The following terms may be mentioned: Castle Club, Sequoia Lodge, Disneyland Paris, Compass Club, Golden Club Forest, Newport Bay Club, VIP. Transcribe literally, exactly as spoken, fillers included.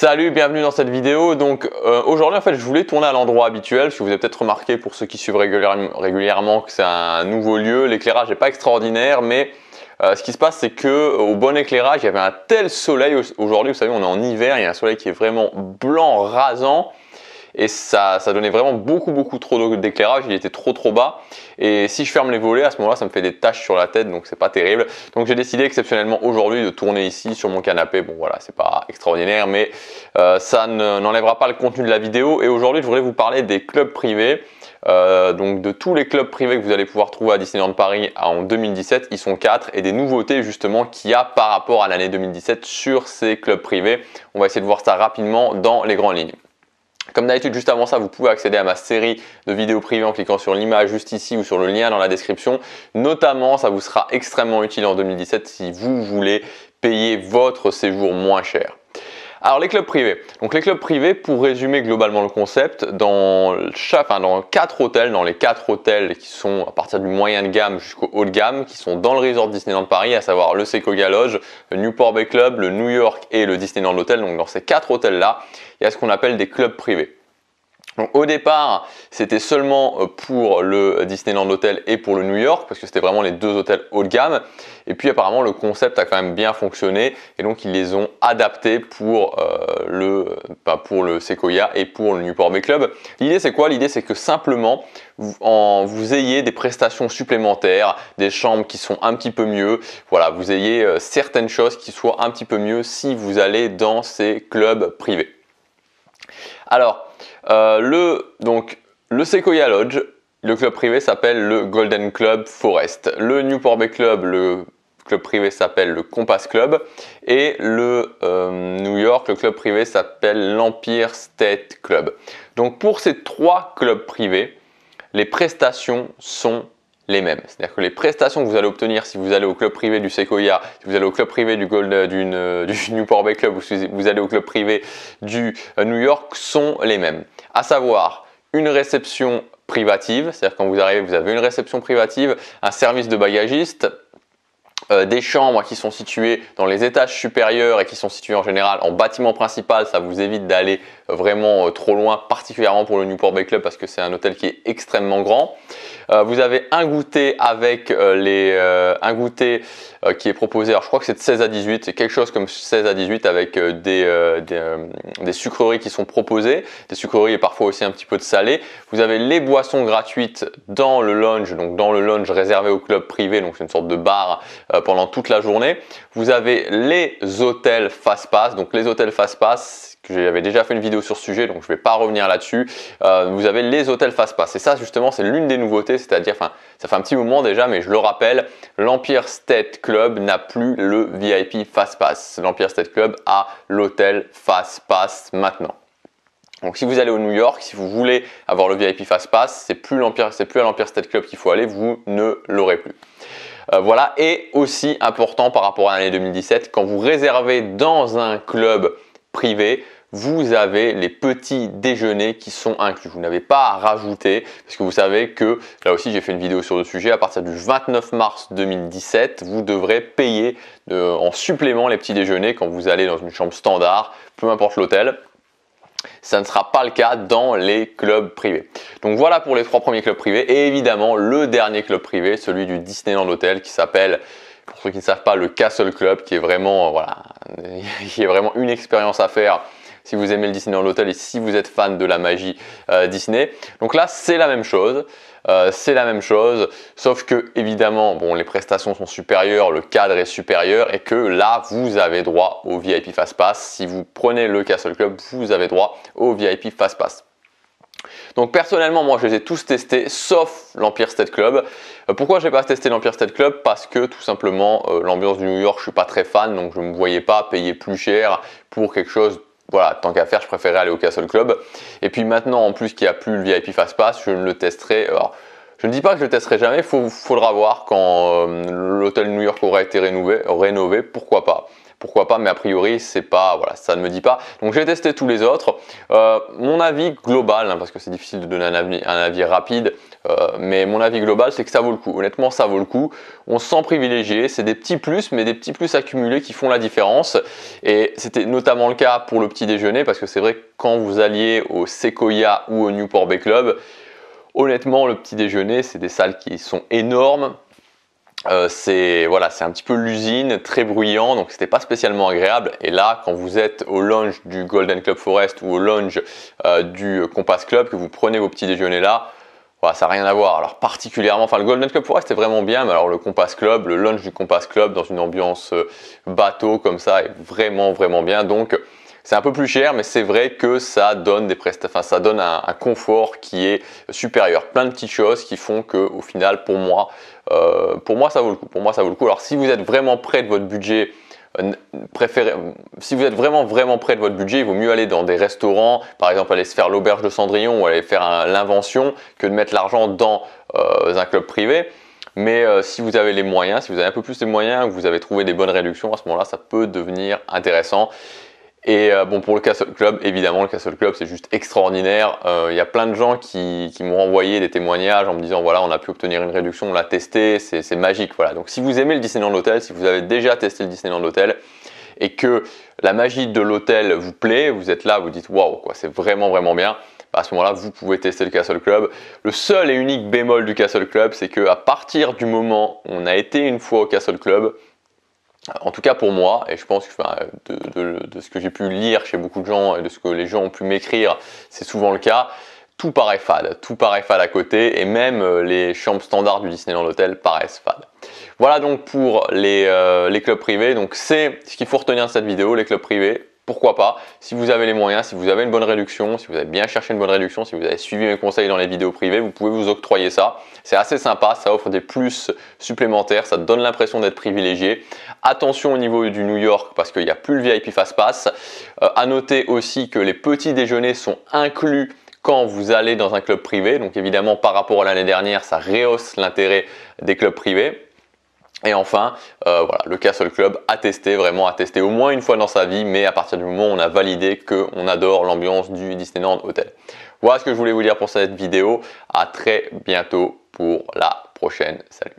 Salut, bienvenue dans cette vidéo. Donc euh, aujourd'hui en fait je voulais tourner à l'endroit habituel, parce que vous avez peut-être remarqué pour ceux qui suivent régulièrement, régulièrement que c'est un nouveau lieu, l'éclairage n'est pas extraordinaire, mais euh, ce qui se passe c'est que au bon éclairage il y avait un tel soleil aujourd'hui, vous savez on est en hiver, il y a un soleil qui est vraiment blanc, rasant. Et ça, ça donnait vraiment beaucoup beaucoup trop d'éclairage, il était trop trop bas. Et si je ferme les volets, à ce moment-là, ça me fait des taches sur la tête, donc c'est pas terrible. Donc j'ai décidé exceptionnellement aujourd'hui de tourner ici sur mon canapé. Bon voilà, c'est pas extraordinaire, mais euh, ça n'enlèvera pas le contenu de la vidéo. Et aujourd'hui, je voudrais vous parler des clubs privés. Euh, donc de tous les clubs privés que vous allez pouvoir trouver à Disneyland Paris en deux mille dix-sept, ils sont quatre, et des nouveautés justement qu'il y a par rapport à l'année deux mille dix-sept sur ces clubs privés. On va essayer de voir ça rapidement dans les grandes lignes. Comme d'habitude, juste avant ça, vous pouvez accéder à ma série de vidéos privées en cliquant sur l'image juste ici ou sur le lien dans la description. Notamment, ça vous sera extrêmement utile en deux mille dix-sept si vous voulez payer votre séjour moins cher. Alors les clubs privés. Donc les clubs privés, pour résumer globalement le concept, dans chaque, enfin, dans quatre hôtels, dans les quatre hôtels qui sont à partir du moyen de gamme jusqu'au haut de gamme, qui sont dans le resort Disneyland Paris, à savoir le Sequoia Lodge, le Newport Bay Club, le New York et le Disneyland Hotel. Donc dans ces quatre hôtels là, il y a ce qu'on appelle des clubs privés. Donc au départ, c'était seulement pour le Disneyland Hotel et pour le New York, parce que c'était vraiment les deux hôtels haut de gamme. Et puis apparemment, le concept a quand même bien fonctionné, et donc ils les ont adaptés pour, euh, le, bah, pour le Sequoia et pour le Newport Bay Club. L'idée c'est quoi? L'idée c'est que simplement, vous, en, vous ayez des prestations supplémentaires, des chambres qui sont un petit peu mieux. Voilà, vous ayez euh, certaines choses qui soient un petit peu mieux si vous allez dans ces clubs privés. Alors, Euh, le, donc, le Sequoia Lodge, le club privé s'appelle le Golden Club Forest. Le Newport Bay Club, le club privé s'appelle le Compass Club. Et le euh, New York, le club privé s'appelle l'Empire State Club. Donc pour ces trois clubs privés, les prestations sont les mêmes. C'est-à-dire que les prestations que vous allez obtenir si vous allez au club privé du Sequoia, si vous allez au club privé du, Gold, du, du Newport Bay Club ou si vous allez au club privé du New York sont les mêmes. À savoir une réception privative, c'est-à-dire quand vous arrivez, vous avez une réception privative, un service de bagagiste, Euh, des chambres qui sont situées dans les étages supérieurs et qui sont situées en général en bâtiment principal. Ça vous évite d'aller vraiment euh, trop loin, particulièrement pour le Newport Bay Club parce que c'est un hôtel qui est extrêmement grand. Euh, vous avez un goûter avec euh, les euh, un goûter euh, qui est proposé, alors je crois que c'est de seize à dix-huit, c'est quelque chose comme seize à dix-huit avec euh, des, euh, des, euh, des sucreries qui sont proposées, des sucreries et parfois aussi un petit peu de salé. Vous avez les boissons gratuites dans le lounge, donc dans le lounge réservé au club privé, donc c'est une sorte de bar euh, pendant toute la journée. Vous avez les hôtels fast-pass, donc les hôtels fast-pass, que j'avais déjà fait une vidéo sur ce sujet, donc je ne vais pas revenir là-dessus. Euh, vous avez les hôtels fast-pass, et ça justement c'est l'une des nouveautés, c'est-à-dire, enfin ça fait un petit moment déjà, mais je le rappelle, l'Empire State Club n'a plus le V I P fast-pass. L'Empire State Club a l'hôtel fast-pass maintenant. Donc si vous allez au New York, si vous voulez avoir le V I P fast-pass, c'est plus l'Empire, c'est plus à l'Empire State Club qu'il faut aller, vous ne l'aurez plus. Euh, voilà, et aussi important par rapport à l'année deux mille dix-sept, quand vous réservez dans un club privé, vous avez les petits déjeuners qui sont inclus. Vous n'avez pas à rajouter, parce que vous savez que, là aussi j'ai fait une vidéo sur le sujet, à partir du vingt-neuf mars deux mille dix-sept, vous devrez payer de, en supplément les petits déjeuners quand vous allez dans une chambre standard, peu importe l'hôtel. Ça ne sera pas le cas dans les clubs privés. Donc voilà pour les trois premiers clubs privés. Et évidemment, le dernier club privé, celui du Disneyland Hotel qui s'appelle, pour ceux qui ne savent pas, le Castle Club, qui est vraiment, voilà, qui est vraiment une expérience à faire si vous aimez le Disneyland Hotel et si vous êtes fan de la magie euh, Disney. Donc là, c'est la même chose. Euh, c'est la même chose, sauf que évidemment, bon, les prestations sont supérieures, le cadre est supérieur et que là, vous avez droit au V I P Fast Pass. Si vous prenez le Castle Club, vous avez droit au V I P Fast Pass. Donc personnellement, moi, je les ai tous testés, sauf l'Empire State Club. Euh, pourquoi je n'ai pas testé l'Empire State Club? Parce que tout simplement, euh, l'ambiance du New York, je suis pas très fan, donc je ne me voyais pas payer plus cher pour quelque chose. Voilà, tant qu'à faire, je préférais aller au Castle Club. Et puis maintenant, en plus qu'il n'y a plus le V I P Fast Pass, je ne le testerai. Alors, je ne dis pas que je le testerai jamais, il faudra voir quand euh, l'hôtel New York aura été rénové, rénové, pourquoi pas. pourquoi pas, mais a priori c'est pas, voilà, ça ne me dit pas. Donc j'ai testé tous les autres. Euh, mon avis global, hein, parce que c'est difficile de donner un avis, un avis rapide, euh, mais mon avis global c'est que ça vaut le coup. Honnêtement, ça vaut le coup. On se sent privilégié, c'est des petits plus, mais des petits plus accumulés qui font la différence. Et c'était notamment le cas pour le petit déjeuner, parce que c'est vrai que quand vous alliez au Sequoia ou au Newport Bay Club, honnêtement, le petit déjeuner, c'est des salles qui sont énormes. Euh, c'est voilà, c'est un petit peu l'usine, très bruyant, donc c'était pas spécialement agréable. Et là, quand vous êtes au lounge du Golden Club Forest ou au lounge euh, du Compass Club, que vous prenez vos petits déjeuners là, voilà, ça n'a rien à voir. Alors particulièrement, enfin le Golden Club Forest est vraiment bien, mais alors le Compass Club, le lounge du Compass Club dans une ambiance bateau comme ça est vraiment vraiment bien. Donc c'est un peu plus cher, mais c'est vrai que ça donne des prestations, ça donne un, un confort qui est supérieur. Plein de petites choses qui font que, au final, pour moi, euh, pour moi, ça vaut le coup. Pour moi, ça vaut le coup. Alors, si vous êtes vraiment près de votre budget, euh, préférez, si vous êtes vraiment vraiment près de votre budget, il vaut mieux aller dans des restaurants, par exemple, aller se faire l'auberge de Cendrillon ou aller faire l'invention, que de mettre l'argent dans euh, un club privé. Mais euh, si vous avez les moyens, si vous avez un peu plus les moyens, vous avez trouvé des bonnes réductions, à ce moment-là, ça peut devenir intéressant. Et euh, bon, pour le Castle Club, évidemment, le Castle Club, c'est juste extraordinaire. Il euh, y a plein de gens qui, qui m'ont envoyé des témoignages en me disant, voilà, on a pu obtenir une réduction, on l'a testé, c'est magique. Voilà. Donc, si vous aimez le Disneyland Hotel, si vous avez déjà testé le Disneyland Hotel et que la magie de l'hôtel vous plaît, vous êtes là, vous dites, waouh, quoi, c'est vraiment, vraiment bien. Bah, à ce moment-là, vous pouvez tester le Castle Club. Le seul et unique bémol du Castle Club, c'est qu'à partir du moment où on a été une fois au Castle Club, en tout cas pour moi, et je pense que enfin, de, de, de ce que j'ai pu lire chez beaucoup de gens et de ce que les gens ont pu m'écrire, c'est souvent le cas, tout paraît fade, tout paraît fade à côté, et même les chambres standards du Disneyland Hotel paraissent fades. Voilà donc pour les, euh, les clubs privés, donc c'est ce qu'il faut retenir de cette vidéo, les clubs privés. Pourquoi pas, si vous avez les moyens, si vous avez une bonne réduction, si vous avez bien cherché une bonne réduction, si vous avez suivi mes conseils dans les vidéos privées, vous pouvez vous octroyer ça. C'est assez sympa, ça offre des plus supplémentaires, ça donne l'impression d'être privilégié. Attention au niveau du New York parce qu'il n'y a plus le V I P Fast Pass. Euh, à noter aussi que les petits déjeuners sont inclus quand vous allez dans un club privé. Donc évidemment, par rapport à l'année dernière, ça rehausse l'intérêt des clubs privés. Et enfin, euh, voilà, le Castle Club à tester, vraiment à tester au moins une fois dans sa vie, mais à partir du moment où on a validé qu'on adore l'ambiance du Disneyland Hotel. Voilà ce que je voulais vous dire pour cette vidéo. À très bientôt pour la prochaine. Salut!